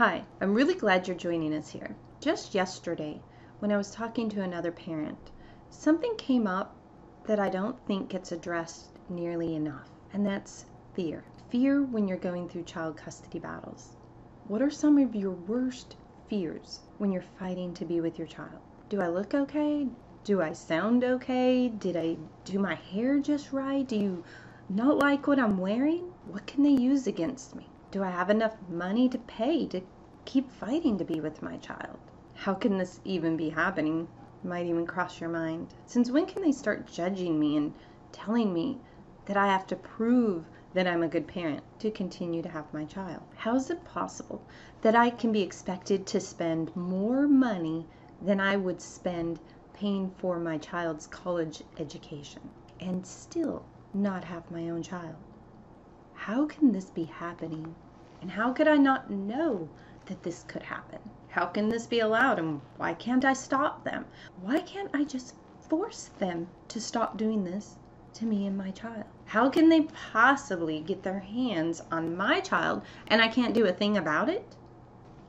Hi, I'm really glad you're joining us here. Just yesterday, when I was talking to another parent, something came up that I don't think gets addressed nearly enough, and that's fear. Fear when you're going through child custody battles. What are some of your worst fears when you're fighting to be with your child? Do I look okay? Do I sound okay? Did I do my hair just right? Do you not like what I'm wearing? What can they use against me? Do I have enough money to pay to keep fighting to be with my child? How can this even be happening? It might even cross your mind. Since when can they start judging me and telling me that I have to prove that I'm a good parent to continue to have my child? How is it possible that I can be expected to spend more money than I would spend paying for my child's college education and still not have my own child? How can this be happening? And how could I not know that this could happen? How can this be allowed, and why can't I stop them? Why can't I just force them to stop doing this to me and my child? How can they possibly get their hands on my child and I can't do a thing about it?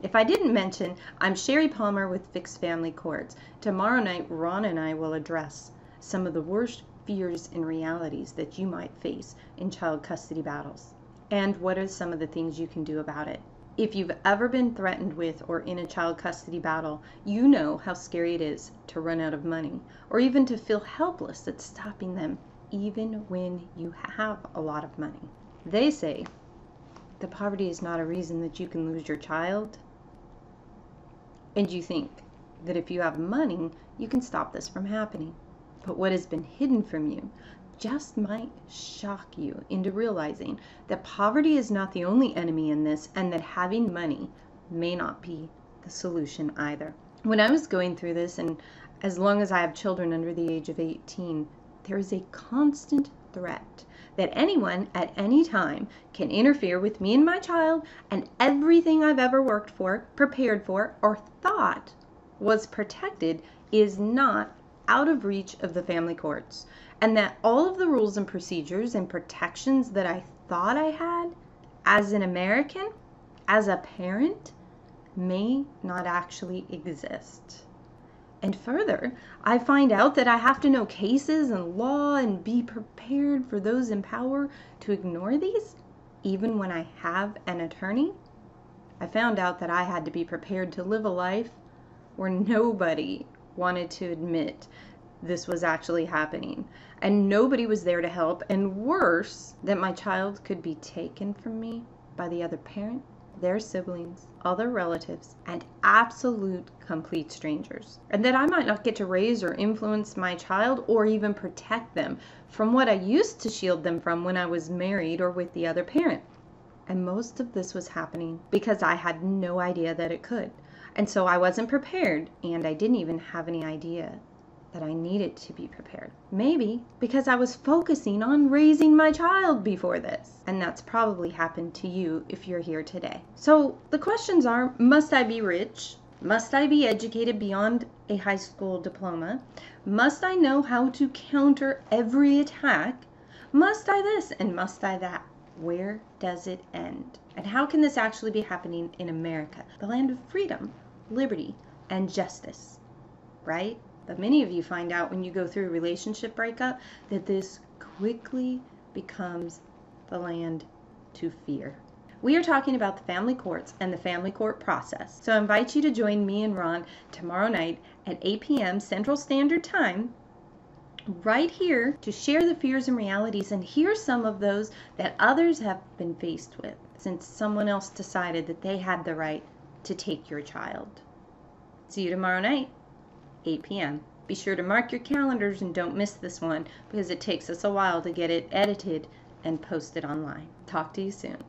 If I didn't mention, I'm Sherry Palmer with Fixed Family Courts. Tomorrow night, Ron and I will address some of the worst fears and realities that you might face in child custody battles, and what are some of the things you can do about it. If you've ever been threatened with or in a child custody battle, you know how scary it is to run out of money, or even to feel helpless at stopping them, even when you have a lot of money. They say that poverty is not a reason that you can lose your child, and you think that if you have money, you can stop this from happening. But what has been hidden from you just might shock you into realizing that poverty is not the only enemy in this, and that having money may not be the solution either. When I was going through this, and as long as I have children under the age of 18, there is a constant threat that anyone at any time can interfere with me and my child and everything I've ever worked for, prepared for, or thought was protected is not out of reach of the family courts, and that all of the rules and procedures and protections that I thought I had as an American, as a parent, may not actually exist. And further, I find out that I have to know cases and law and be prepared for those in power to ignore these, even when I have an attorney. I found out that I had to be prepared to live a life where nobody wanted to admit this was actually happening, and nobody was there to help, and worse, that my child could be taken from me by the other parent, their siblings, other relatives, and absolute complete strangers, and that I might not get to raise or influence my child or even protect them from what I used to shield them from when I was married or with the other parent. And most of this was happening because I had no idea that it could, and so I wasn't prepared, and I didn't even have any idea that I needed to be prepared. Maybe because I was focusing on raising my child before this. And that's probably happened to you if you're here today. So the questions are, must I be rich? Must I be educated beyond a high school diploma? Must I know how to counter every attack? Must I this and must I that? Where does it end? And how can this actually be happening in America, the land of freedom, liberty, and justice, right? But many of you find out when you go through a relationship breakup that this quickly becomes the land to fear. We are talking about the family courts and the family court process. So I invite you to join me and Ron tomorrow night at 8 p.m. Central Standard Time right here to share the fears and realities and hear some of those that others have been faced with since someone else decided that they had the right to take your child. See you tomorrow night. 8 p.m. Be sure to mark your calendars and don't miss this one, because it takes us a while to get it edited and posted online. Talk to you soon.